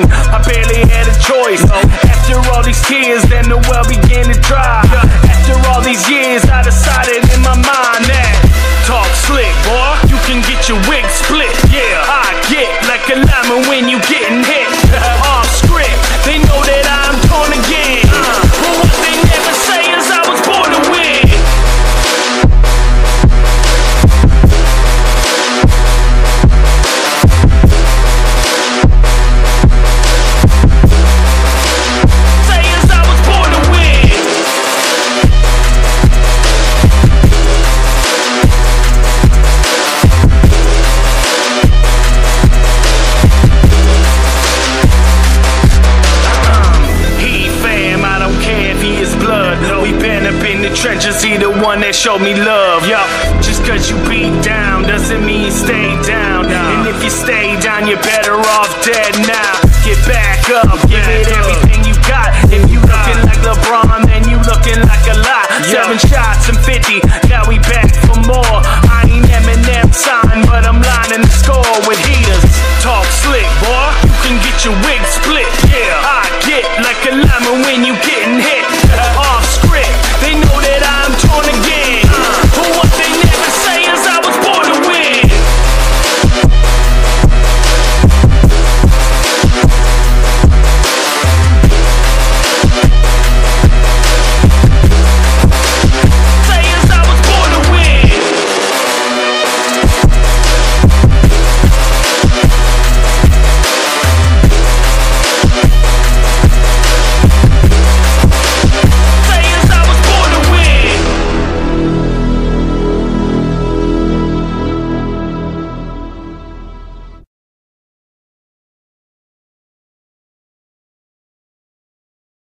dream. I barely had a choice. After all these tears, then the well began to dry. After all these years, I decided in my mind that talk slick, boy. You can get your wig split. Yeah, I get like a lineman when you getting hit. Off script, they know that I'm torn again. But what they never say is I was born to win. Trenches, he the one that showed me love, yo. Just cause you beat down doesn't mean you stay down. And if you stay down, you're better off dead now. Get back up, give it everything you got. If you looking like LeBron, then you looking like a lot. 7 shots and 50, now we back for more. I ain't Eminem sign, but I'm lining the score with heaters. Talk slick, boy, you can get your wigs